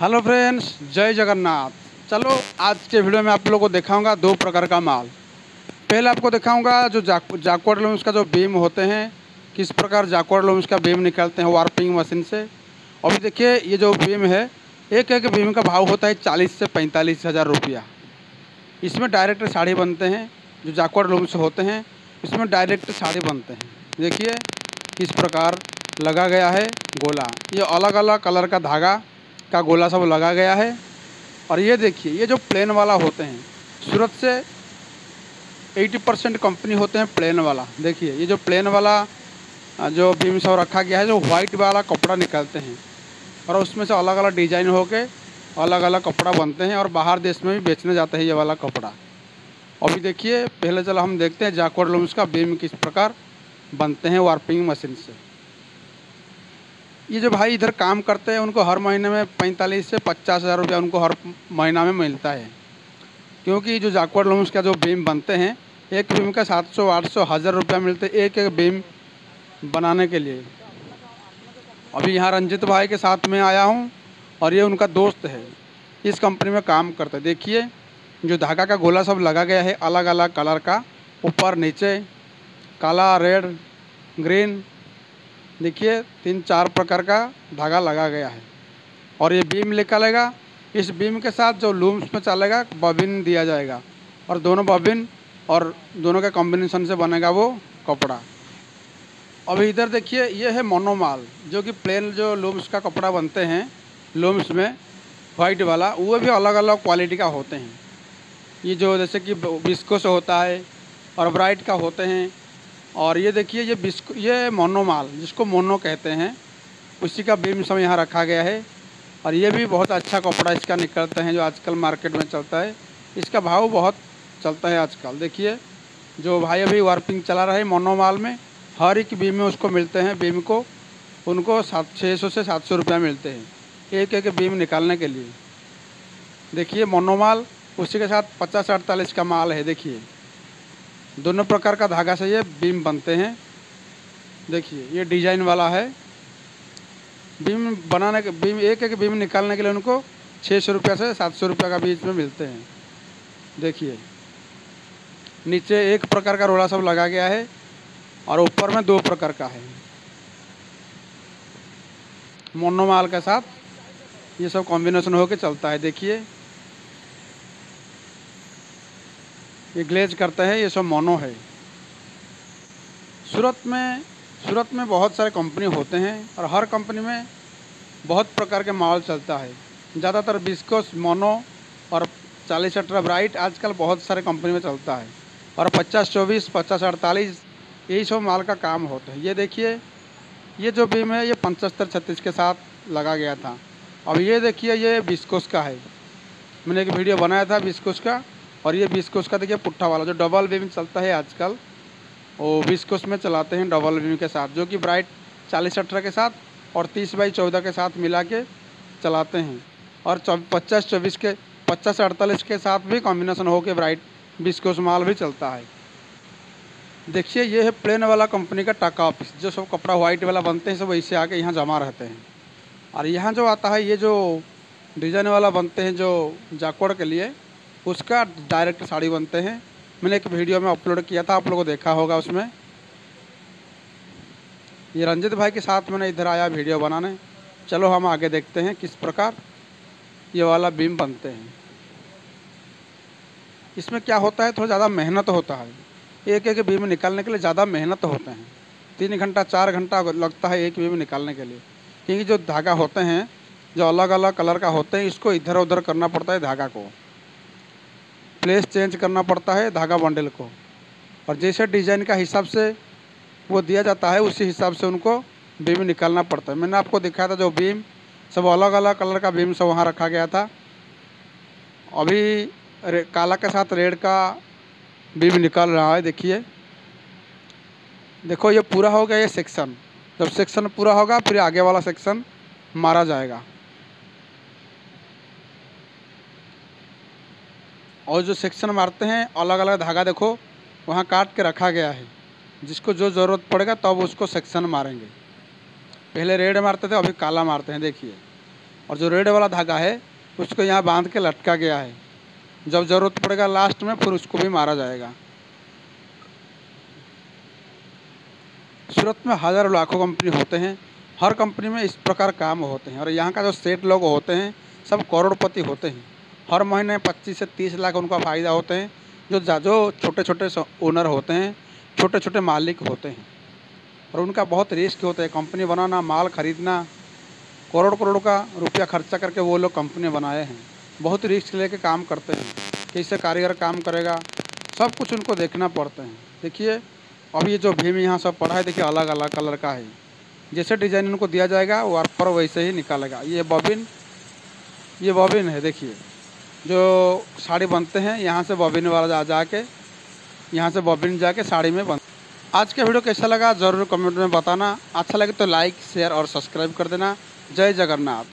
Hello friends, जय जगन्नाथ। चलो आज के वीडियो में आप लोगों को दिखाऊंगा दो प्रकार का माल। पहले आपको दिखाऊंगा जो जैक्वार्ड लूम्स का जो बीम होते हैं, किस प्रकार जैक्वार्ड लूम्स का बीम निकालते हैं वार्पिंग मशीन से। और देखिए ये जो बीम है, एक एक बीम का भाव होता है 40 से 45 हज़ार रुपया। इसमें डायरेक्ट साड़ी बनते हैं, जो जैक्वार्ड लूम्स होते हैं इसमें डायरेक्ट साड़ी बनते हैं। देखिए किस प्रकार लगा गया है गोला, ये अलग अलग कलर का धागा का गोला सब लगा गया है। और ये देखिए ये जो प्लेन वाला होते हैं, सूरत से 80% कंपनी होते हैं प्लेन वाला। देखिए ये जो प्लेन वाला जो बीम सब रखा गया है, जो वाइट वाला कपड़ा निकालते हैं और उसमें से अलग अलग डिज़ाइन होके अलग अलग कपड़ा बनते हैं और बाहर देश में भी बेचने जाते हैं ये वाला कपड़ा। अभी देखिए पहले चलो हम देखते हैं जैक्वार्ड लूम्स का बीम किस प्रकार बनते हैं वार्पिंग मशीन से। ये जो भाई इधर काम करते हैं उनको हर महीने में 45 से 50 हज़ार रुपया उनको हर महीना में मिलता है, क्योंकि जो जैक्वार्ड लूम्स का जो बीम बनते हैं, एक बीम का 700, 800, 1000 रुपया मिलते हैं एक एक बीम बनाने के लिए। अभी यहाँ रंजित भाई के साथ में आया हूँ और ये उनका दोस्त है, इस कंपनी में काम करते हैं। देखिए जो धागा का गोला सब लगा गया है अलग अलग कलर का, ऊपर नीचे काला, रेड, ग्रीन, देखिए 3-4 प्रकार का धागा लगा गया है। और ये बीम निकालेगा, इस बीम के साथ जो लूम्स में चलेगा बॉबिन दिया जाएगा और दोनों बॉबिन और दोनों के कॉम्बिनेशन से बनेगा वो कपड़ा। अब इधर देखिए ये है मनोमाल, जो कि प्लेन जो लूम्स का कपड़ा बनते हैं लूम्स में वाइट वाला, वो भी अलग अलग क्वालिटी का होते हैं। ये जो जैसे कि विस्कोस होता है और ब्राइट का होते हैं। और ये देखिए ये मोनोमाल, जिसको मोनो कहते हैं, उसी का बीम सब यहाँ रखा गया है। और ये भी बहुत अच्छा कपड़ा इसका निकलता है, जो आजकल मार्केट में चलता है, इसका भाव बहुत चलता है आजकल। देखिए जो भाई अभी वार्पिंग चला रहे मोनोमाल में, हर एक बीम में उसको मिलते हैं, बीम को उनको 600 से 700 रुपया मिलते हैं एक एक बीम निकालने के लिए। देखिए मोनोमाल उसी के साथ 50-48 का माल है। देखिए दोनों प्रकार का धागा से ये बीम बनते हैं। देखिए ये डिजाइन वाला है बीम बनाने के, बीम एक एक बीम निकालने के लिए उनको 600 से 700 रुपया का बीच में मिलते हैं। देखिए नीचे एक प्रकार का रोला सब लगा गया है और ऊपर में 2 प्रकार का है मोनोमाल के साथ, ये सब कॉम्बिनेशन होके चलता है। देखिए ये ग्लेज करता है, ये सब मोनो है। सूरत में बहुत सारे कंपनी होते हैं और हर कंपनी में बहुत प्रकार के माल चलता है। ज़्यादातर विस्कोस, मोनो और 40-18 ब्राइट आजकल बहुत सारे कंपनी में चलता है। और 50-24, 50-48 यही सब माल का काम होता है। ये देखिए ये जो बीम है ये 75-36 के साथ लगा गया था। अब ये देखिए ये विस्कोस का है, मैंने एक वीडियो बनाया था विस्कोस का। और ये विस्कोस का देखिए पुट्ठा वाला जो डबल वीविंग चलता है आजकल, वो विस्कोस में चलाते हैं डबल वीविंग के साथ, जो कि ब्राइट 40-18 के साथ और 30/14 के साथ मिला के चलाते हैं। और 50-24 के 50-48 के साथ भी कॉम्बिनेशन होकर ब्राइट विस्कोस माल भी चलता है। देखिए ये है प्लेन वाला कंपनी का टाका ऑफिस, जो सब कपड़ा वाइट वाला बनते हैं सब वैसे आके यहाँ जमा रहते हैं। और यहाँ जो आता है ये जो डिजाइन वाला बनते हैं जो जैक्वार्ड के लिए, उसका डायरेक्ट साड़ी बनते हैं। मैंने एक वीडियो में अपलोड किया था, आप लोगों को देखा होगा उसमें। ये रंजित भाई के साथ मैंने इधर आया वीडियो बनाने। चलो हम आगे देखते हैं किस प्रकार ये वाला बीम बनते हैं। इसमें क्या होता है, थोड़ा ज़्यादा मेहनत होता है, एक एक बीम निकालने के लिए ज़्यादा मेहनत होते हैं। 3-4 घंटा लगता है एक बीम निकालने के लिए, क्योंकि जो धागा होते हैं जो अलग अलग कलर का होते हैं, इसको इधर उधर करना पड़ता है, धागा को प्लेस चेंज करना पड़ता है धागा बंडल को। और जैसे डिज़ाइन का हिसाब से वो दिया जाता है, उसी हिसाब से उनको बीम निकालना पड़ता है। मैंने आपको दिखाया था जो बीम सब अलग अलग कलर का बीम सब वहाँ रखा गया था। अभी काला के साथ रेड का बीम निकाल रहा है। देखिए देखो ये पूरा हो गया ये सेक्शन, जब सेक्शन पूरा होगा फिर आगे वाला सेक्शन मारा जाएगा। और जो सेक्शन मारते हैं अलग अलग धागा देखो वहाँ काट के रखा गया है, जिसको जो ज़रूरत पड़ेगा तब उसको सेक्शन मारेंगे। पहले रेड मारते थे, अभी काला मारते हैं। देखिए और जो रेड वाला धागा है उसको यहाँ बांध के लटका गया है। जब ज़रूरत पड़ेगा लास्ट में फिर उसको भी मारा जाएगा। सूरत में हज़ारों लाखों कंपनी होते हैं, हर कंपनी में इस प्रकार काम होते हैं और यहाँ का जो सेठ लोग होते हैं सब करोड़पति होते हैं। हर महीने 25 से 30 लाख उनका फ़ायदा होते हैं। जो छोटे छोटे ओनर होते हैं, छोटे छोटे मालिक होते हैं और उनका बहुत रिस्क होता है। कंपनी बनाना, माल खरीदना, करोड़ करोड़ का रुपया खर्चा करके वो लोग कंपनी बनाए हैं। बहुत रिस्क लेके काम करते हैं, कैसे कारीगर काम करेगा, सब कुछ उनको देखना पड़ता है। देखिए अब ये जो भीम यहाँ सब पड़ा है, देखिए अलग अलग कलर का है। जैसे डिज़ाइन इनको दिया जाएगा वार्पर वैसे ही निकालेगा। ये बॉबिन है, देखिए जो साड़ी बनते हैं यहाँ से बॉबिन वाला जाके यहाँ से बॉबिन जाके साड़ी में बन। आज का वीडियो कैसा लगा ज़रूर कमेंट में बताना। अच्छा लगे तो लाइक शेयर और सब्सक्राइब कर देना। जय जगन्नाथ।